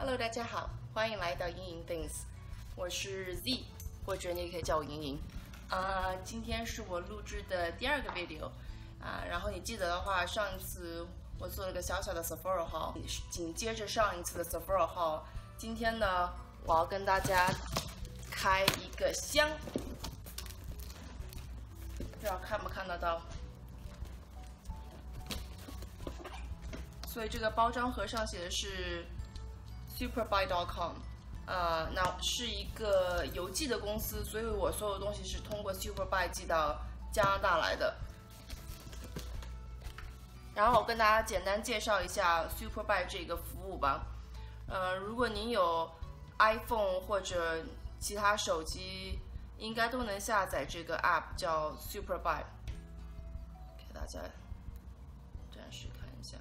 Hello， 大家好，欢迎来到莹莹 Things， 我是 Z， 或者你也可以叫我莹莹。今天是我录制的第2个 video， 然后你记得的话，上一次我做了个小小的 Sephora haul， 紧接着上一次的 Sephora haul， 今天呢，我要跟大家开一个箱，不知道看不看得到。 所以这个包装盒上写的是 Superbuy.com， 那是一个邮寄的公司，所以我所有东西是通过 Superbuy 寄到加拿大来的。然后我跟大家简单介绍一下 Superbuy 这个服务吧。如果您有 iPhone 或者其他手机，应该都能下载这个 app 叫 Superbuy。给大家展示看一下。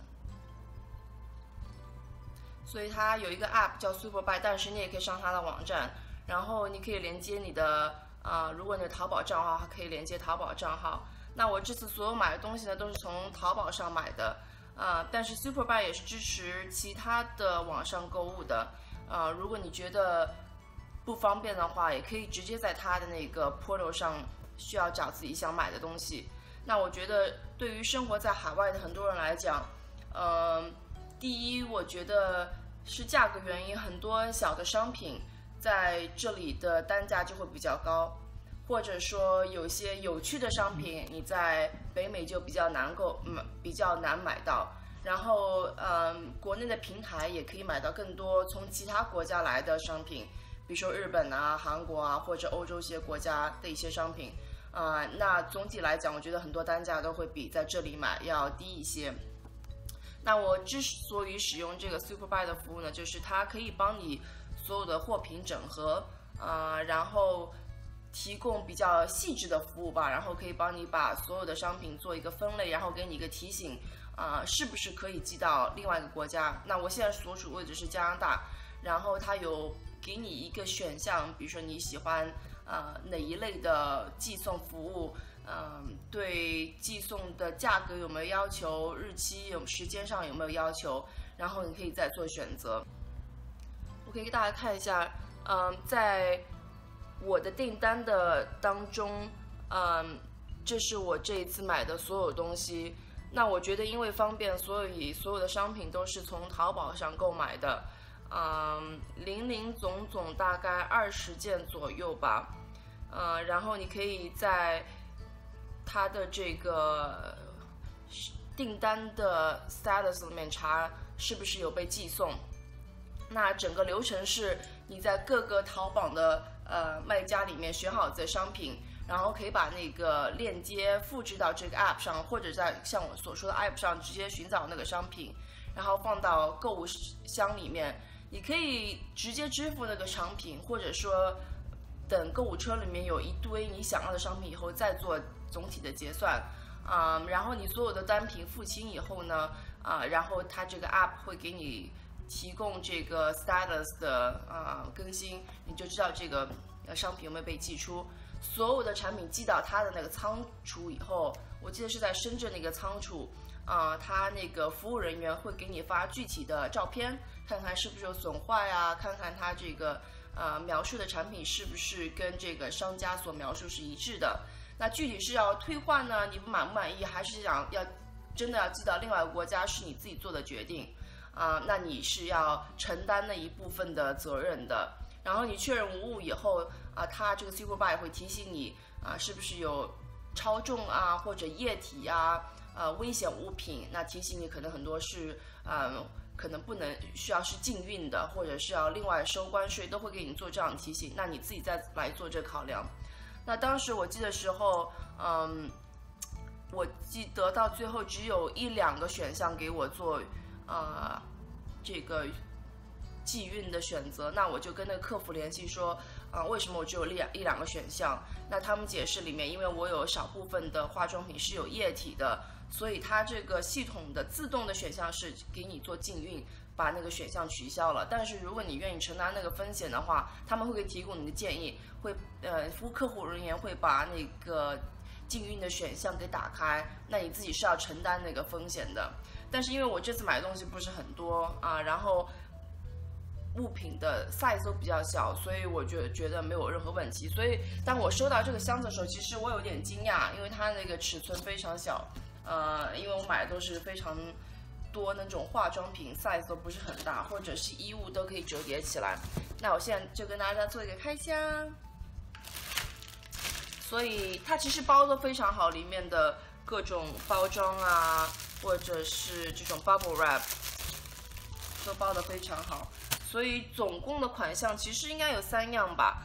所以它有一个 app 叫 Superbuy， 但是你也可以上它的网站，然后你可以连接你的如果你有淘宝账号，还可以连接淘宝账号。那我这次所有买的东西呢，都是从淘宝上买的，但是 Superbuy 也是支持其他的网上购物的，如果你觉得不方便的话，也可以直接在它的那个 portal 上需要找自己想买的东西。那我觉得对于生活在海外的很多人来讲，第一，我觉得是价格原因，很多小的商品在这里的单价就会比较高，或者说有些有趣的商品你在北美就比较难买到。然后，国内的平台也可以买到更多从其他国家来的商品，比如说日本啊、韩国啊或者欧洲一些国家的一些商品。那总体来讲，我觉得很多单价都会比在这里买要低一些。 那我之所以使用这个 Superbuy 的服务呢，就是它可以帮你所有的货品整合，然后提供比较细致的服务吧，然后可以帮你把所有的商品做一个分类，然后给你一个提醒，是不是可以寄到另外一个国家？那我现在所处位置是加拿大，然后它有给你一个选项，比如说你喜欢哪一类的寄送服务。 对寄送的价格有没有要求？日期时间上有没有要求？然后你可以再做选择。我可以给大家看一下，在我的订单的当中，这是我这一次买的所有东西。那我觉得因为方便，所有的商品都是从淘宝上购买的，零零总总大概20件左右吧。然后你可以在 它的这个订单的 status 里面查是不是有被寄送。那整个流程是你在各个淘宝的卖家里面选好自己的商品，然后可以把那个链接复制到这个 app 上，或者在像我所说的 app 上直接寻找那个商品，然后放到购物箱里面。你可以直接支付那个商品，或者说等购物车里面有一堆你想要的商品以后再做 总体的结算，然后你所有的单品付清以后呢，然后它这个 app 会给你提供这个 status 的更新，你就知道这个商品有没有被寄出。所有的产品寄到它的那个仓储以后，我记得是在深圳那个仓储，它那个服务人员会给你发具体的照片，看看是不是有损坏啊，看看它这个描述的产品是不是跟这个商家所描述是一致的。 那具体是要退换呢？你满不满意？还是想要真的要寄到另外一个国家？是你自己做的决定那你是要承担那一部分的责任的。然后你确认无误以后它这个 Superbuy 会提醒你是不是有超重啊或者液体啊危险物品？那提醒你可能很多是可能不能需要是禁运的，或者是要另外收关税，都会给你做这样的提醒。那你自己再来做这个考量。 那当时我记得时候，我记得到最后只有1、2个选项给我做，这个寄运的选择。那我就跟那个客服联系说，为什么我只有1、2个选项？那他们解释里面，因为我有少部分的化妆品是有液体的，所以它这个系统的自动的选项是给你做禁运，把那个选项取消了。但是如果你愿意承担那个风险的话，他们会提供你的建议。 会服务客户人员会把那个禁运的选项给打开，那你自己是要承担那个风险的。但是因为我这次买的东西不是很多然后物品的 size 都比较小，所以我觉得没有任何问题。所以当我收到这个箱子的时候，其实我有点惊讶，因为它那个尺寸非常小，因为我买的都是非常多那种化妆品 size 都不是很大，或者是衣物都可以折叠起来。那我现在就跟大家做一个开箱，所以它其实包的非常好，里面的各种包装啊，或者是这种 bubble wrap 都包的非常好。 所以总共的款项其实应该有三样吧，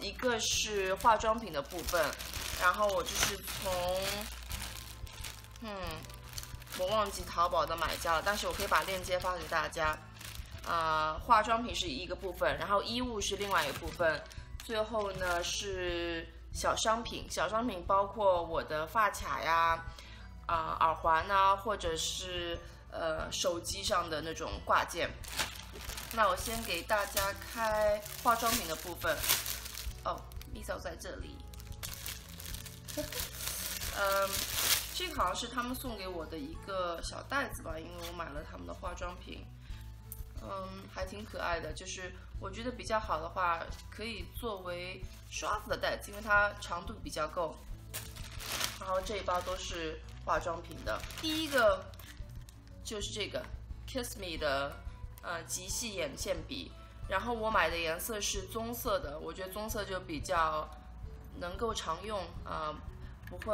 一个是化妆品的部分，然后我就是从，我忘记淘宝的买家了，但是我可以把链接发给大家。化妆品是一个部分，然后衣物是另外一个部分，最后呢是小商品，小商品包括我的发卡呀，耳环啊，或者是手机上的那种挂件。 那我先给大家开化妆品的部分。哦 ，Lisa 在这里。这个好像是他们送给我的一个小袋子吧，因为我买了他们的化妆品。还挺可爱的，就是我觉得比较好的话，可以作为刷子的袋子，因为它长度比较够。然后这一包都是化妆品的，第一个就是这个 Kiss Me 的。 极细眼线笔，然后我买的颜色是棕色的，我觉得棕色就比较能够常用，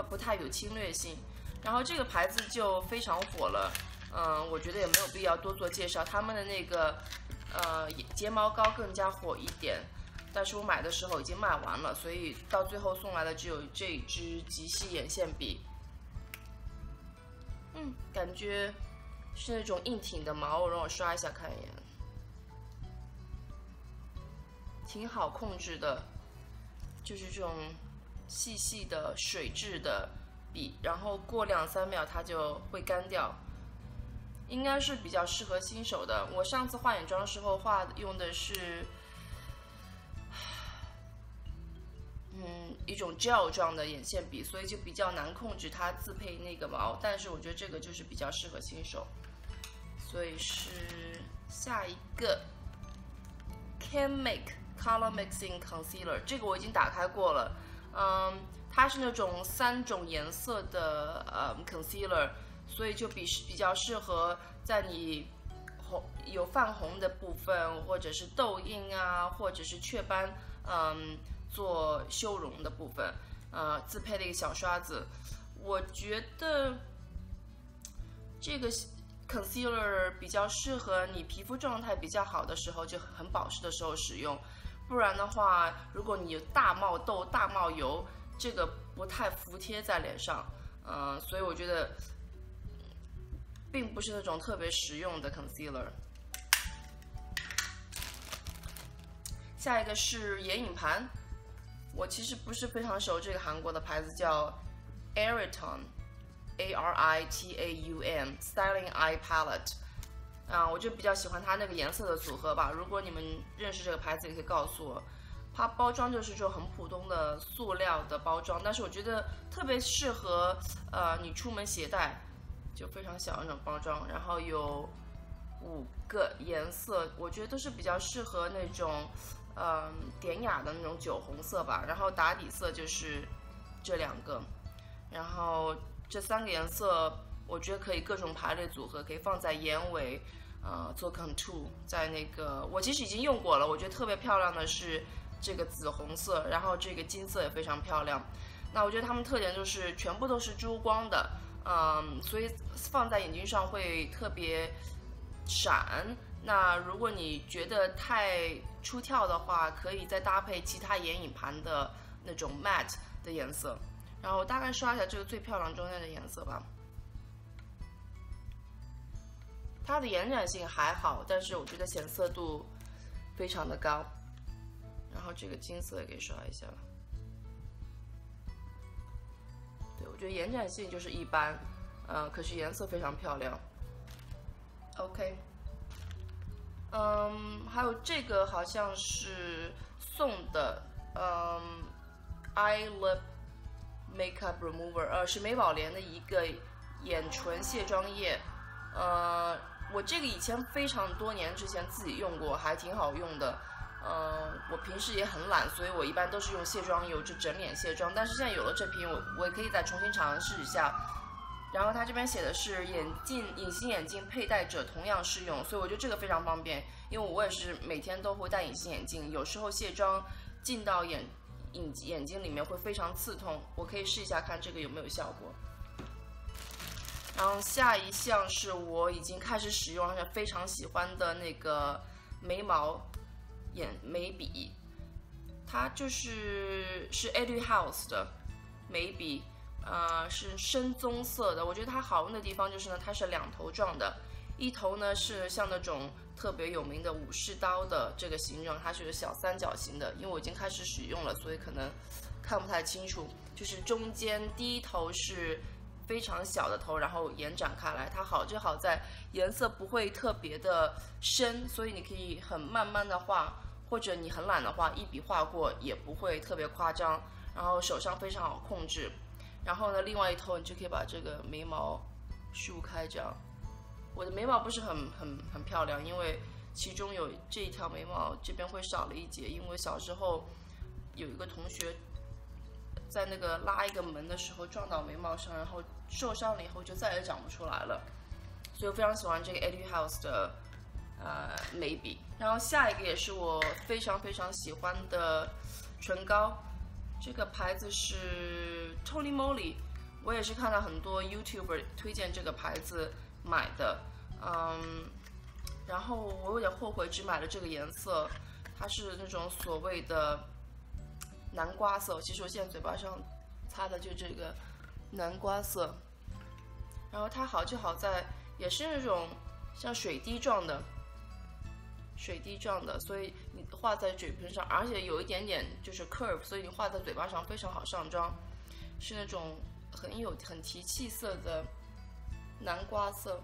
不太有侵略性。然后这个牌子就非常火了，我觉得也没有必要多做介绍，他们的那个睫毛膏更加火一点，但是我买的时候已经卖完了，所以到最后送来的只有这支极细眼线笔。感觉。 是那种硬挺的毛，让我刷一下看一眼，挺好控制的，就是这种细细的水质的笔，然后过2-3秒它就会干掉，应该是比较适合新手的。我上次画眼妆时候用的是，一种 gel 状的眼线笔，所以就比较难控制它自配那个毛，但是我觉得这个就是比较适合新手。 所以是下一个 Can Make Color Mixing Concealer， 这个我已经打开过了。它是那种3种颜色的concealer， 所以就比较适合在你有泛红的部分，或者是痘印啊，或者是雀斑，做修容的部分。自配的一个小刷子，我觉得这个。 Concealer 比较适合你皮肤状态比较好的时候，就很保湿的时候使用，不然的话，如果你有大冒痘、大冒油，这个不太服帖在脸上。所以我觉得并不是那种特别实用的 Concealer。下一个是眼影盘，我其实不是非常熟这个韩国的牌子，叫 Ariton。 Aritan Styling Eye Palette， 我就比较喜欢它那个颜色的组合吧。如果你们认识这个牌子，也可以告诉我。它包装就是这种很普通的塑料的包装，但是我觉得特别适合你出门携带，就非常小的那种包装。然后有5个颜色，我觉得都是比较适合那种典雅的那种酒红色吧。然后打底色就是这2个，然后。 这3个颜色，我觉得可以各种排列组合，可以放在眼尾，做 contour。在那个，我其实已经用过了，我觉得特别漂亮的是这个紫红色，然后这个金色也非常漂亮。那我觉得它们特点就是全部都是珠光的，所以放在眼睛上会特别闪。那如果你觉得太出跳的话，可以再搭配其他眼影盘的那种 matte 的颜色。 然后我大概刷一下这个最漂亮中间的颜色吧，它的延展性还好，但是我觉得显色度非常的高。然后这个金色也给刷一下，对，我觉得延展性就是一般，可是颜色非常漂亮。OK，还有这个好像是送的，I love。 Makeup Remover， 是美宝莲的一个眼唇卸妆液，我这个以前非常多年之前自己用过，还挺好用的。我平时也很懒，所以我一般都是用卸妆油，就整脸卸妆。但是现在有了这瓶，我也可以再重新尝试一下。然后它这边写的是隐形眼镜佩戴者同样适用，所以我觉得这个非常方便，因为我也是每天都会戴隐形眼镜，有时候卸妆进到眼睛里面会非常刺痛，我可以试一下看这个有没有效果。 然后下一项是我已经开始使用而且非常喜欢的那个眉笔，它是 Etude House 的眉笔，是深棕色的。我觉得它好用的地方就是呢，它是两头状的，一头呢是像那种特别有名的武士刀的这个形状，它是个小三角形的。因为我已经开始使用了，所以可能看不太清楚。就是中间第一头是 非常小的头，然后延展开来，它好就好在颜色不会特别的深，所以你可以很慢慢的画，或者你很懒的话，一笔画过也不会特别夸张，然后手上非常好控制。然后呢，另外一头你就可以把这个眉毛竖开，这样。我的眉毛不是很漂亮，因为其中有这一条眉毛这边会少了一截，因为小时候有一个同学 在那个拉一个门的时候撞到眉毛上，然后受伤了以后就再也长不出来了，所以我非常喜欢这个 Etude House 的眉笔。然后下一个也是我非常喜欢的唇膏，这个牌子是 Tony Moly， 我也是看到很多 YouTuber 推荐这个牌子买的，然后我有点后悔只买了这个颜色，它是那种所谓的 南瓜色，其实我现在嘴巴上擦的就这个南瓜色，然后它好就好在也是那种像水滴状的，所以你画在嘴唇上，而且有一点点就是 curve， 所以你画在嘴巴上非常好上妆，是那种很提气色的南瓜色。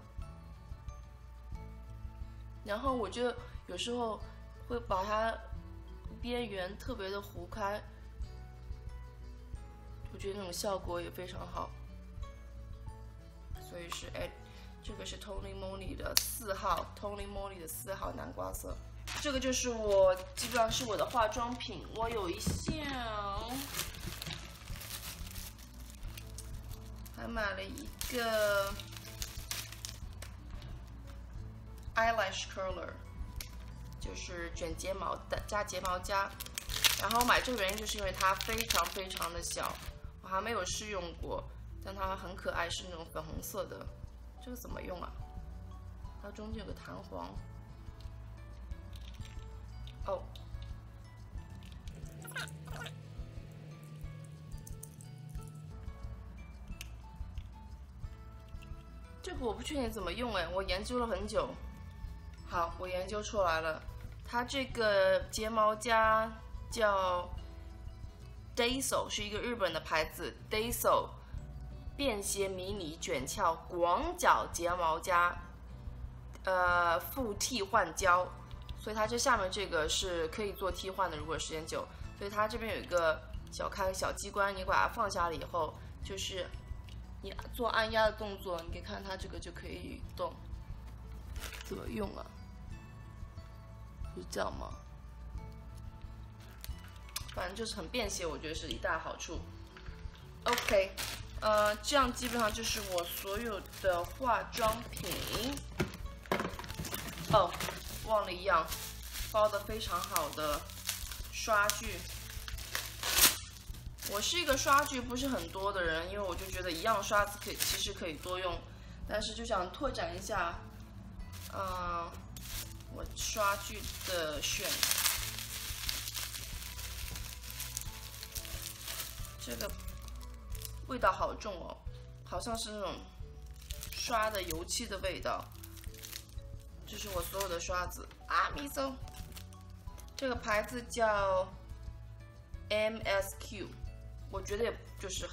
然后我就有时候会把它边缘特别的糊开， 我觉得那种效果也非常好，所以是这个是 Tony Moly 的4号南瓜色，这个就是我基本上是我的化妆品。我有一项还买了一个 eyelash curler， 就是卷睫毛的加睫毛夹。然后买这个原因就是因为它非常的小。 我还没有试用过，但它很可爱，是那种粉红色的。这个怎么用啊？它中间有个弹簧。哦，这个我不确定怎么用哎，我研究了很久。好，我研究出来了，它这个睫毛夹叫 Daiso， 是一个日本的牌子。Daiso 便携迷你卷翘广角睫毛夹，附替换胶，所以它这下面这个是可以做替换的，如果时间久。所以它这边有一个小机关，你把它放下了以后，就是你做按压的动作，你可以看它这个就可以动。怎么用啊？是这样吗？ 反正就是很便携，我觉得是一大好处。OK， 这样基本上就是我所有的化妆品。哦，忘了一样，包的非常好的刷具。我是一个刷具不是很多的人，因为我就觉得一样刷子其实可以多用，但是就想拓展一下，我刷具的选择。 这个味道好重哦，好像是那种刷的油漆的味道。这是我所有的刷子啊，咪搜。这个牌子叫 MSQ， 我觉得也就是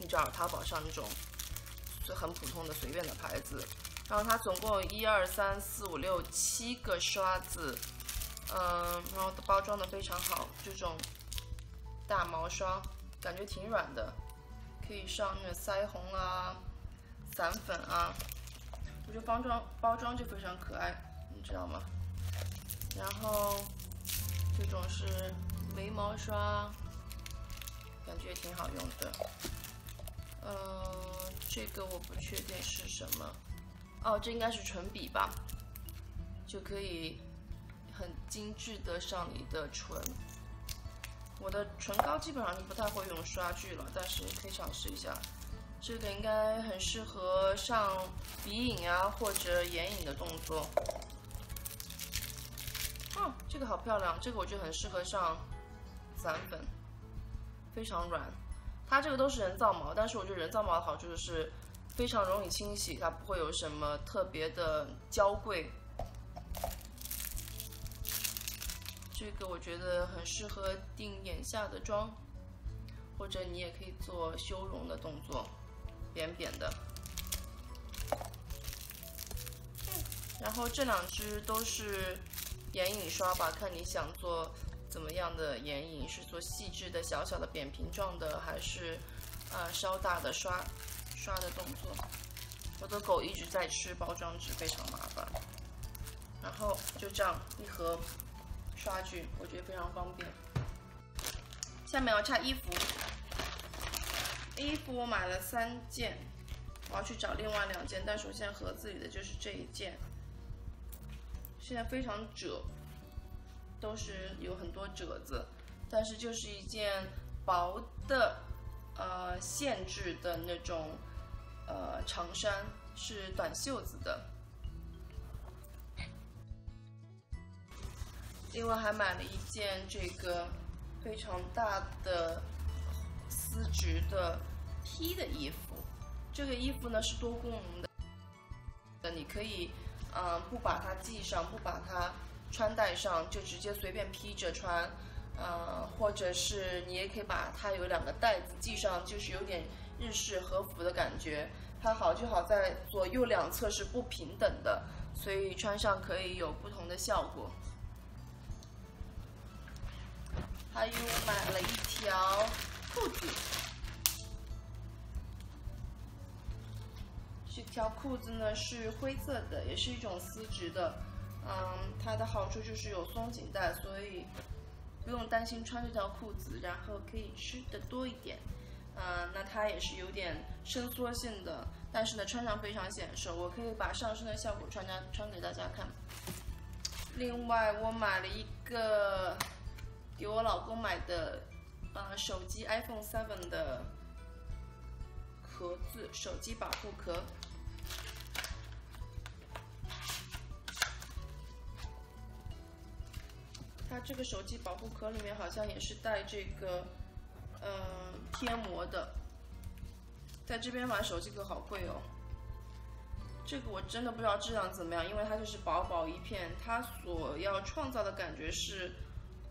你知道淘宝上那种是很普通的随便的牌子。然后它总共有7个刷子，然后包装的非常好，这种大毛刷。 感觉挺软的，可以上那个腮红啊、散粉啊。我觉得包装就非常可爱，你知道吗？然后这种是眉毛刷，感觉挺好用的。这个我不确定是什么，哦，这应该是唇笔吧，就可以很精致的上你的唇。我的唇膏基本上就不太会用刷具了，但是可以尝试一下。 这个应该很适合上鼻影啊或者眼影的动作。哦，这个好漂亮，这个我觉得很适合上散粉，非常软。它这个都是人造毛，但是我觉得人造毛的好处就是非常容易清洗，它不会有什么特别的娇贵。这个我觉得很适合定眼下的妆，或者你也可以做修容的动作。 扁扁的，然后这两支都是眼影刷吧，看你想做怎么样的眼影，是做细致的、小小的扁平状的，还是稍大的刷的动作。我的狗一直在吃包装纸，非常麻烦。然后就这样一盒刷具，我觉得非常方便。下面要拆衣服。 衣服我买了3件，我要去找另外2件，但是我现在盒子里的就是这一件。现在非常褶，都是有很多褶子，但是就是一件薄的线制的那种长衫，是短袖子的。另外还买了一件这个非常大的。 丝质的 T 的衣服，这个衣服呢是多功能的，你可以不把它系上，不把它穿戴上，就直接随便披着穿，或者是你也可以把它有2个带子系上，就是有点日式和服的感觉。它好就好在左右2侧是不平等的，所以穿上可以有不同的效果。还有买了一条。 裤子，这条裤子呢是灰色的，也是一种丝质的。它的好处就是有松紧带，所以不用担心穿这条裤子，然后可以吃的多一点。那它也是有点伸缩性的，但是呢穿上非常显瘦。我可以把上身的效果穿给大家看。另外，我买了一个给我老公买的。 手机 iPhone 7 的壳子，手机保护壳。它这个手机保护壳里面好像也是带这个贴膜的。在这边买手机壳好贵哦。这个我真的不知道质量怎么样，因为它就是薄薄一片，它所要创造的感觉是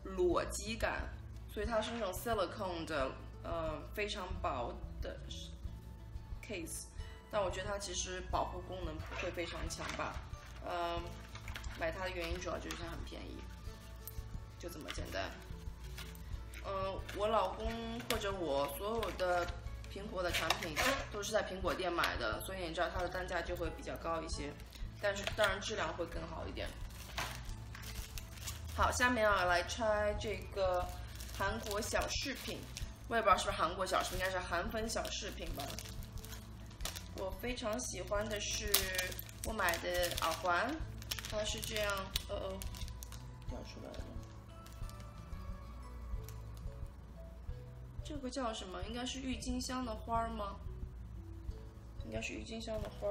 裸肌感。 所以它是那种 silicone 的，非常薄的 case， 但我觉得它其实保护功能不会非常强吧。买它的原因主要就是它很便宜，就这么简单。我老公或者我所有的苹果的产品都是在苹果店买的，所以你知道它的单价就会比较高一些，但是当然质量会更好一点。好，下面要来拆这个。 韩国小饰品，我也不知道是不是韩国小饰品，应该是韩粉小饰品吧。我非常喜欢的是我买的耳环，它是这样，掉出来了。这个叫什么？应该是郁金香的花吗？应该是郁金香的花。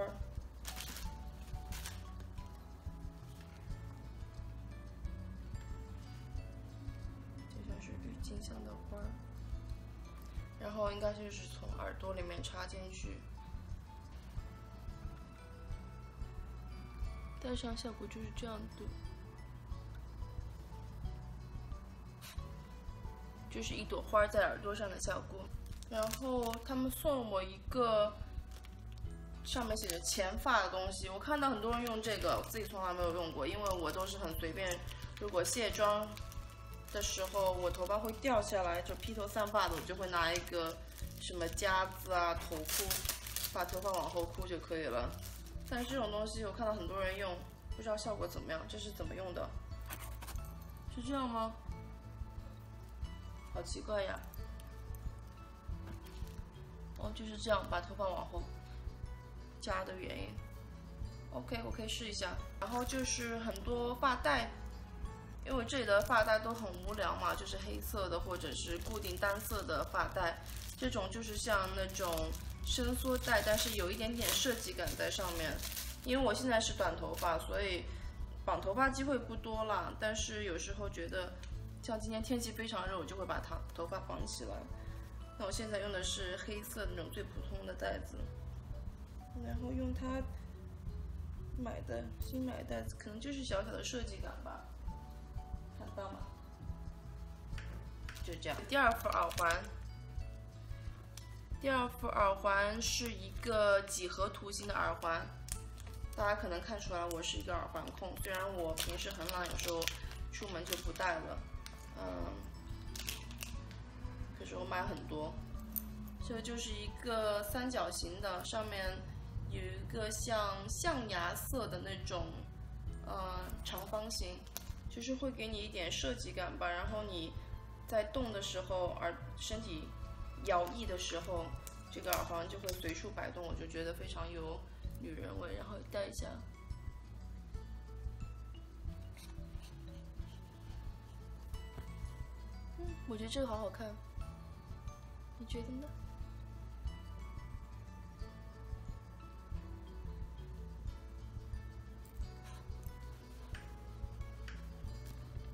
金香的花，然后应该就是从耳朵里面插进去，戴上效果就是这样的，就是一朵花在耳朵上的效果。然后他们送我一个上面写着前发的东西，我看到很多人用这个，我自己从来没有用过，因为我都是很随便，如果卸妆。 的时候，我头发会掉下来，就披头散发的，我就会拿一个什么夹子啊、头箍，把头发往后箍就可以了。但是这种东西我看到很多人用，不知道效果怎么样。这是怎么用的？是这样吗？好奇怪呀！哦，就是这样，把头发往后夹的原因。OK， 我可以试一下。然后就是很多发带。 因为这里的发带都很无聊嘛，就是黑色的或者是固定单色的发带，这种就是像那种伸缩带，但是有一点点设计感在上面。因为我现在是短头发，所以绑头发机会不多啦。但是有时候觉得，像今天天气非常热，我就会把头发绑起来。那我现在用的是黑色的那种最普通的带子，然后用它新买的带子，可能就是小小的设计感吧。 看到吗？就这样。第二副耳环，第二副耳环是一个几何图形的耳环。大家可能看出来，我是一个耳环控。虽然我平时很懒，有时候出门就不戴了，可是我买很多。这就是一个三角形的，上面有一个像象牙色的那种，长方形。 就是会给你一点设计感吧，然后你在动的时候，身体摇曳的时候，这个耳环就会随处摆动，我就觉得非常有女人味。然后戴一下，我觉得这个好好看，你觉得呢？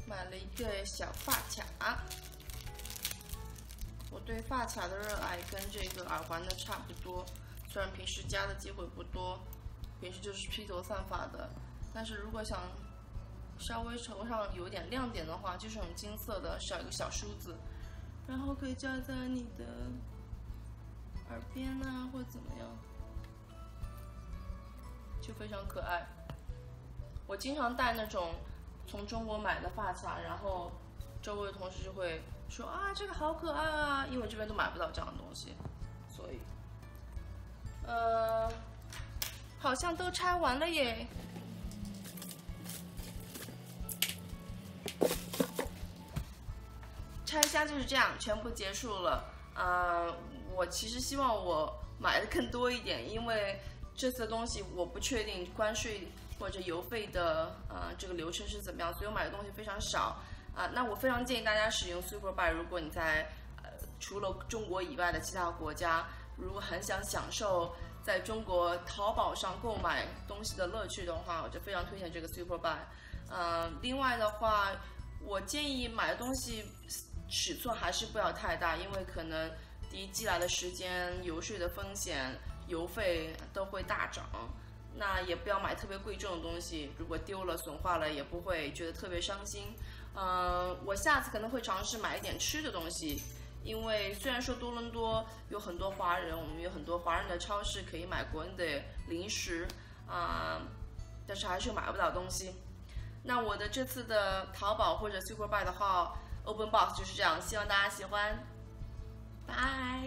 买了一个小发卡，我对发卡的热爱跟这个耳环的差不多，虽然平时夹的机会不多，平时就是披头散发的，但是如果想稍微头上有点亮点的话，就是用金色的，少一个小梳子，然后可以夹在你的耳边啊，或怎么样，就非常可爱。我经常戴那种。 从中国买的发卡，然后周围的同事就会说啊，这个好可爱啊，因为这边都买不到这样的东西，所以，好像都拆完了耶。拆箱就是这样，全部结束了。我其实希望我买的更多一点，因为这次的东西我不确定关税。 或者邮费的这个流程是怎么样？所以我买的东西非常少啊。那我非常建议大家使用 Superbuy。如果你在除了中国以外的其他国家，如果很想享受在中国淘宝上购买东西的乐趣的话，我就非常推荐这个 Superbuy。另外的话，我建议买的东西尺寸还是不要太大，因为可能第一寄来的时间、邮税的风险、邮费都会大涨。 那也不要买特别贵重的东西，如果丢了、损坏了也不会觉得特别伤心。我下次可能会尝试买一点吃的东西，因为虽然说多伦多有很多华人，我们有很多华人的超市可以买国内的零食但是还是买不到东西。那我的这次的淘宝或者 Superbuy 的话 ，Open Box 就是这样，希望大家喜欢，拜。